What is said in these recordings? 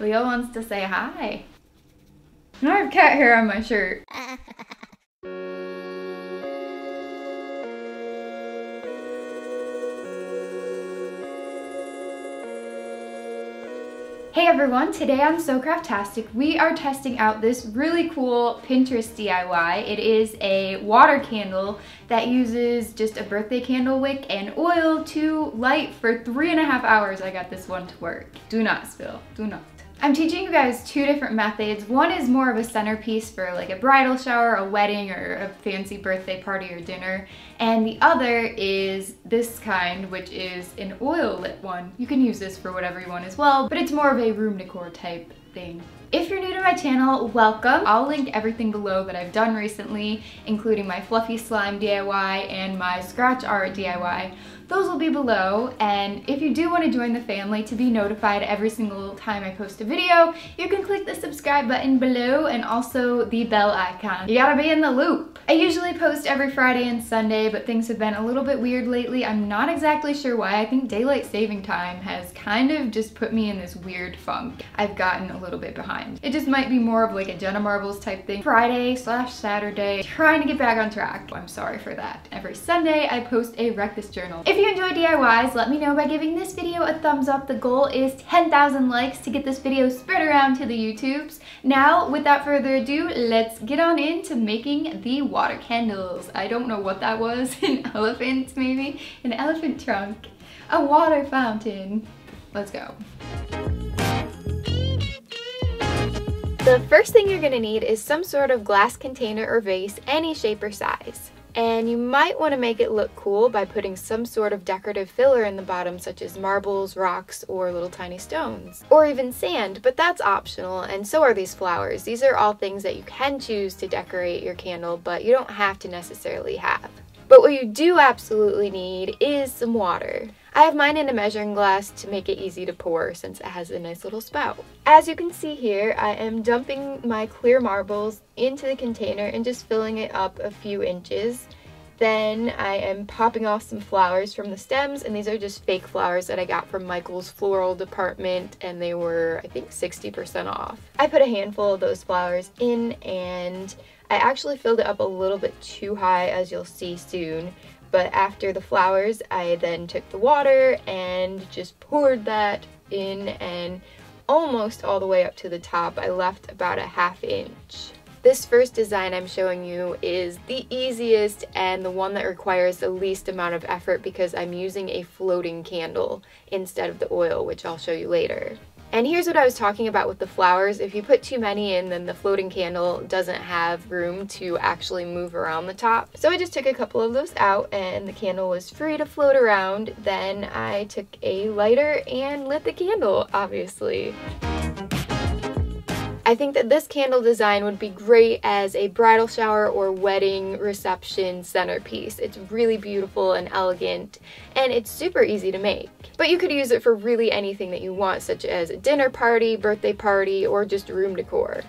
Leo wants to say hi. Now I have cat hair on my shirt. Hey everyone, today on So Craftastic, we are testing out this really cool Pinterest DIY. It is a water candle that uses just a birthday candle wick and oil to light for 3.5 hours. I got this one to work. Do not spill, do not. I'm teaching you guys two different methods. One is more of a centerpiece for like a bridal shower, a wedding, or a fancy birthday party or dinner. And the other is this kind, which is an oil lit one. You can use this for whatever you want as well, but it's more of a room decor type thing. If you're new to my channel, welcome. I'll link everything below that I've done recently, including my fluffy slime DIY and my scratch art DIY. Those will be below, and if you do want to join the family to be notified every single time I post a video, you can click the subscribe button below and also the bell icon. You gotta be in the loop. I usually post every Friday and Sunday, but things have been a little bit weird lately. I'm not exactly sure why. I think daylight saving time has kind of just put me in this weird funk. I've gotten a little bit behind. It just might be more of like a Jenna Marbles type thing. Friday/Saturday, trying to get back on track. I'm sorry for that. Every Sunday I post a Wreck This Journal. If you enjoy DIYs, let me know by giving this video a thumbs up. The goal is 10,000 likes to get this video spread around to the YouTubes. Now, without further ado, let's get on into making the water candles. I don't know what that was, an elephant maybe? An elephant trunk, a water fountain. Let's go. The first thing you're going to need is some sort of glass container or vase, any shape or size. And you might want to make it look cool by putting some sort of decorative filler in the bottom, such as marbles, rocks, or little tiny stones. Or even sand, but that's optional, and so are these flowers. These are all things that you can choose to decorate your candle, but you don't have to necessarily have. But what you do absolutely need is some water. I have mine in a measuring glass to make it easy to pour since it has a nice little spout. As you can see here, I am dumping my clear marbles into the container and just filling it up a few inches. Then I am popping off some flowers from the stems, and these are just fake flowers that I got from Michael's floral department, and they were, I think, 60% off. I put a handful of those flowers in, and I actually filled it up a little bit too high, as you'll see soon. But after the flowers, I then took the water and just poured that in, and almost all the way up to the top. I left about a half inch. This first design I'm showing you is the easiest and the one that requires the least amount of effort because I'm using a floating candle instead of the oil, which I'll show you later. And here's what I was talking about with the flowers. If you put too many in, then the floating candle doesn't have room to actually move around the top. So I just took a couple of those out and the candle was free to float around. Then I took a lighter and lit the candle, obviously. I think that this candle design would be great as a bridal shower or wedding reception centerpiece. It's really beautiful and elegant, and it's super easy to make. But you could use it for really anything that you want, such as a dinner party, birthday party, or just room decor.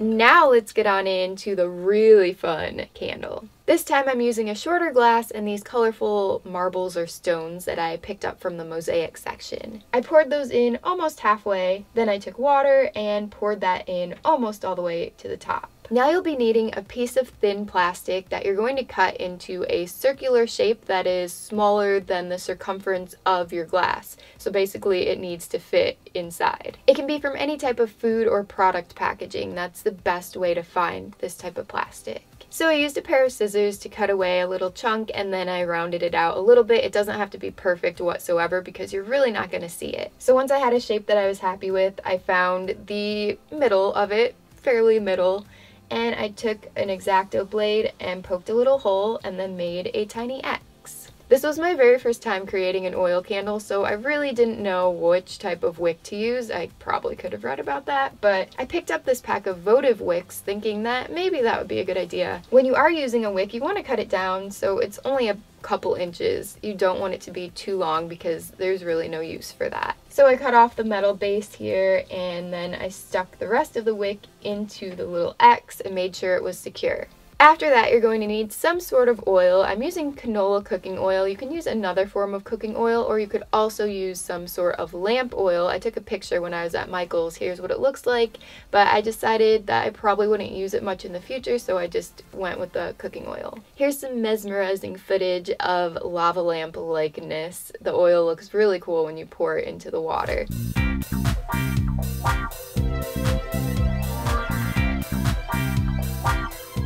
Now let's get on into the really fun candle. This time I'm using a shorter glass and these colorful marbles or stones that I picked up from the mosaic section. I poured those in almost halfway, then I took water and poured that in almost all the way to the top. Now you'll be needing a piece of thin plastic that you're going to cut into a circular shape that is smaller than the circumference of your glass. So basically it needs to fit inside. It can be from any type of food or product packaging. That's the best way to find this type of plastic. So I used a pair of scissors to cut away a little chunk, and then I rounded it out a little bit. It doesn't have to be perfect whatsoever because you're really not going to see it. So once I had a shape that I was happy with, I found the middle of it, fairly middle, and I took an X-Acto blade and poked a little hole and then made a tiny X. This was my very first time creating an oil candle, so I really didn't know which type of wick to use. I probably could have read about that, but I picked up this pack of votive wicks thinking that maybe that would be a good idea. When you are using a wick, you want to cut it down so it's only a couple inches. You don't want it to be too long because there's really no use for that. So I cut off the metal base here and then I stuck the rest of the wick into the little X and made sure it was secure. After that, you're going to need some sort of oil. I'm using canola cooking oil. You can use another form of cooking oil, or you could also use some sort of lamp oil. I took a picture when I was at Michael's. Here's what it looks like, but I decided that I probably wouldn't use it much in the future, so I just went with the cooking oil. Here's some mesmerizing footage of lava lamp likeness. The oil looks really cool when you pour it into the water.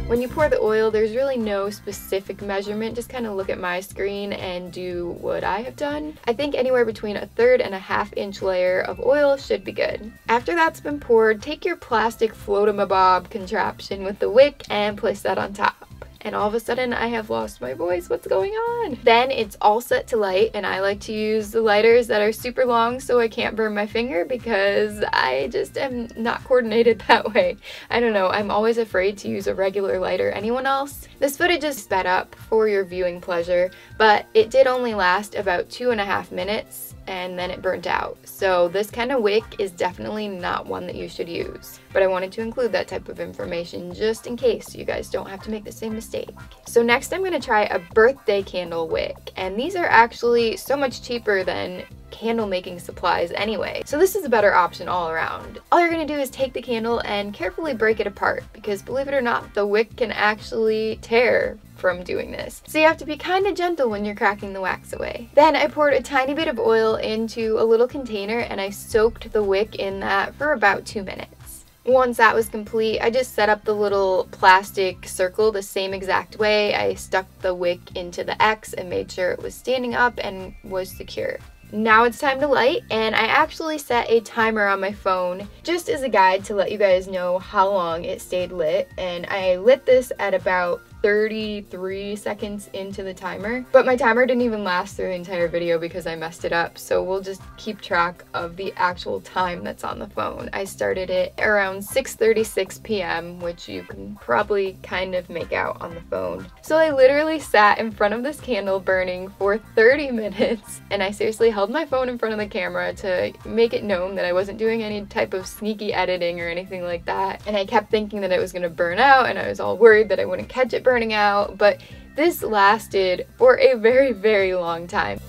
When you pour the oil, there's really no specific measurement. Just kind of look at my screen and do what I have done. I think anywhere between 1/3 and 1/2 inch layer of oil should be good. After that's been poured, take your plastic float-a-ma-bob contraption with the wick and place that on top. And all of a sudden I have lost my voice. What's going on? Then it's all set to light, and I like to use the lighters that are super long so I can't burn my finger because I just am not coordinated that way. I don't know, I'm always afraid to use a regular lighter. Anyone else? This footage is sped up for your viewing pleasure, but it did only last about 2.5 minutes and then it burnt out. So this kind of wick is definitely not one that you should use. But I wanted to include that type of information just in case you guys don't have to make the same mistake. So next I'm going to try a birthday candle wick, and these are actually so much cheaper than candle making supplies anyway, so this is a better option all around. All you're going to do is take the candle and carefully break it apart, because believe it or not, the wick can actually tear from doing this. So you have to be kind of gentle when you're cracking the wax away. Then I poured a tiny bit of oil into a little container and I soaked the wick in that for about 2 minutes. Once that was complete, I just set up the little plastic circle the same exact way. I stuck the wick into the X and made sure it was standing up and was secure. Now it's time to light, and I actually set a timer on my phone just as a guide to let you guys know how long it stayed lit, and I lit this at about 33 seconds into the timer, but my timer didn't even last through the entire video because I messed it up, so we'll just keep track of the actual time that's on the phone. I started it around 6:36 p.m. which you can probably kind of make out on the phone. So I literally sat in front of this candle burning for 30 minutes and I seriously held my phone in front of the camera to make it known that I wasn't doing any type of sneaky editing or anything like that, and I kept thinking that it was gonna burn out and I was all worried that I wouldn't catch it burning out, but this lasted for a very, very long time.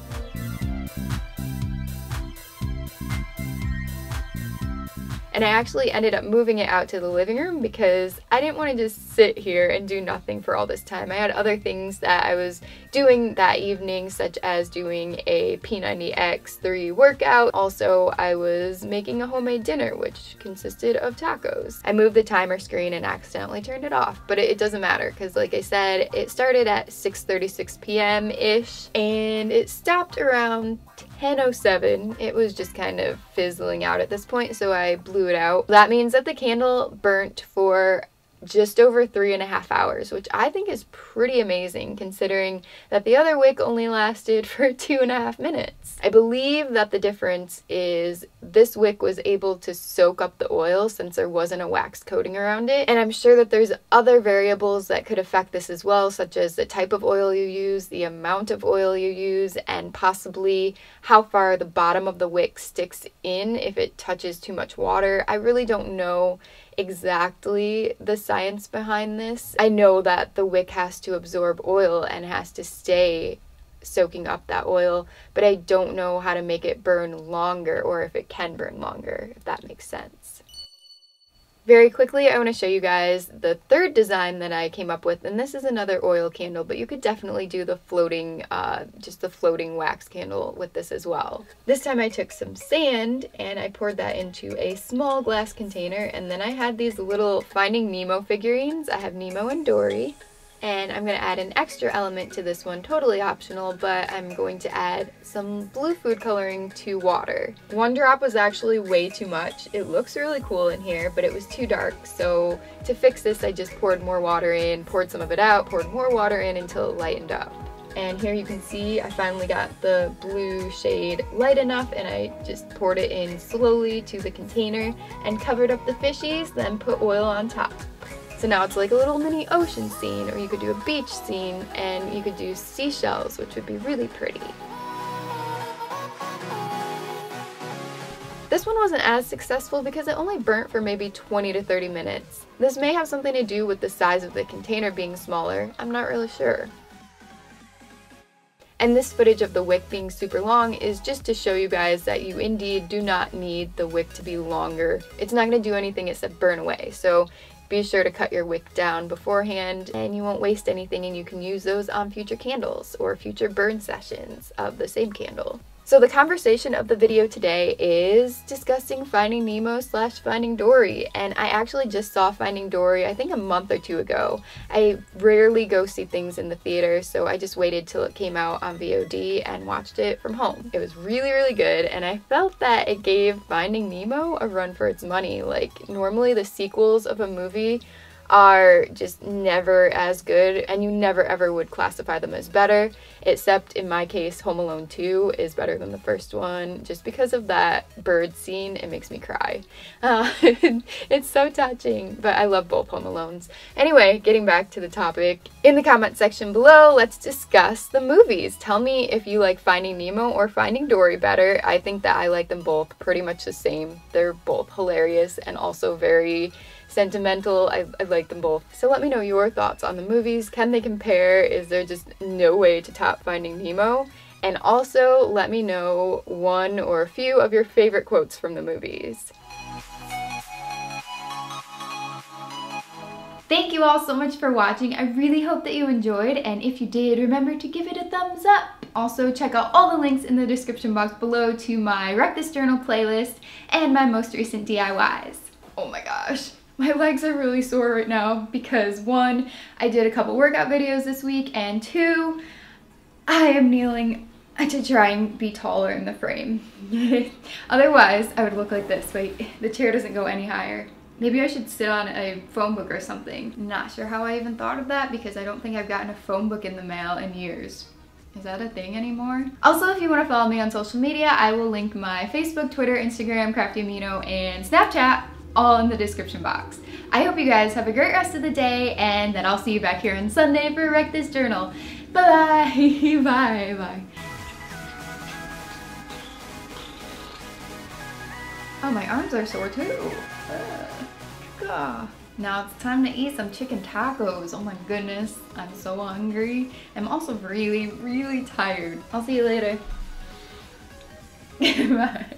And I actually ended up moving it out to the living room because I didn't want to just sit here and do nothing for all this time. I had other things that I was doing that evening, such as doing a P90X3 workout. Also, I was making a homemade dinner, which consisted of tacos. I moved the timer screen and accidentally turned it off, but it doesn't matter because, like I said, it started at 6:36 p.m. ish and it stopped around 10:07. It was just kind of fizzling out at this point, so I blew it out. That means that the candle burnt for just over 3.5 hours, which I think is pretty amazing considering that the other wick only lasted for 2.5 minutes. I believe that the difference is this wick was able to soak up the oil since there wasn't a wax coating around it, and I'm sure that there's other variables that could affect this as well, such as the type of oil you use, the amount of oil you use, and possibly how far the bottom of the wick sticks in if it touches too much water. I really don't know exactly the science behind this. I know that the wick has to absorb oil and has to stay soaking up that oil, but I don't know how to make it burn longer, or if it can burn longer, if that makes sense. Very quickly, I want to show you guys the third design that I came up with, and this is another oil candle, but you could definitely do the floating, just the floating wax candle with this as well. This time I took some sand and I poured that into a small glass container, and then I had these little Finding Nemo figurines. I have Nemo and Dory, and I'm going to add an extra element to this one, totally optional, but I'm going to add some blue food coloring to water. 1 drop was actually way too much. It looks really cool in here, but it was too dark, so to fix this I just poured more water in, poured some of it out, poured more water in until it lightened up. And here you can see I finally got the blue shade light enough, and I just poured it in slowly to the container and covered up the fishies, then put oil on top. So now it's like a little mini ocean scene, or you could do a beach scene, and you could do seashells, which would be really pretty. This one wasn't as successful because it only burnt for maybe 20 to 30 minutes. This may have something to do with the size of the container being smaller, I'm not really sure. And this footage of the wick being super long is just to show you guys that you indeed do not need the wick to be longer. It's not going to do anything except burn away, so be sure to cut your wick down beforehand and you won't waste anything, and you can use those on future candles or future burn sessions of the same candle. So the conversation of the video today is discussing Finding Nemo / Finding Dory, and I actually just saw Finding Dory I think a month or two ago. I rarely go see things in the theater, so I just waited till it came out on VOD and watched it from home. It was really, really good, and I felt that it gave Finding Nemo a run for its money. Like, normally the sequels of a movie are just never as good, and you never ever would classify them as better, except in my case Home Alone 2 is better than the first one just because of that bird scene. It makes me cry. It's so touching, but I love both Home Alones. Anyway, getting back to the topic, in the comment section below, let's discuss the movies. Tell me if you like Finding Nemo or Finding Dory better. I think that I like them both pretty much the same. They're both hilarious and also very sentimental. I like them both. So let me know your thoughts on the movies. Can they compare? Is there just no way to top Finding Nemo? And also let me know one or a few of your favorite quotes from the movies. Thank you all so much for watching. I really hope that you enjoyed, and if you did, remember to give it a thumbs up. Also, check out all the links in the description box below to my Wreck This Journal playlist and my most recent DIYs. Oh my gosh. My legs are really sore right now because 1, I did a couple workout videos this week, and 2, I am kneeling to try and be taller in the frame. Otherwise, I would look like this. Wait, the chair doesn't go any higher. Maybe I should sit on a phone book or something. Not sure how I even thought of that because I don't think I've gotten a phone book in the mail in years. Is that a thing anymore? Also, if you want to follow me on social media, I will link my Facebook, Twitter, Instagram, Crafty Amino, and Snapchat, all in the description box. I hope you guys have a great rest of the day, and then I'll see you back here on Sunday for Wreck This Journal. Bye-bye. Bye-bye. Oh, my arms are sore too. Now it's time to eat some chicken tacos. Oh my goodness, I'm so hungry. I'm also really, really tired. I'll see you later. Bye.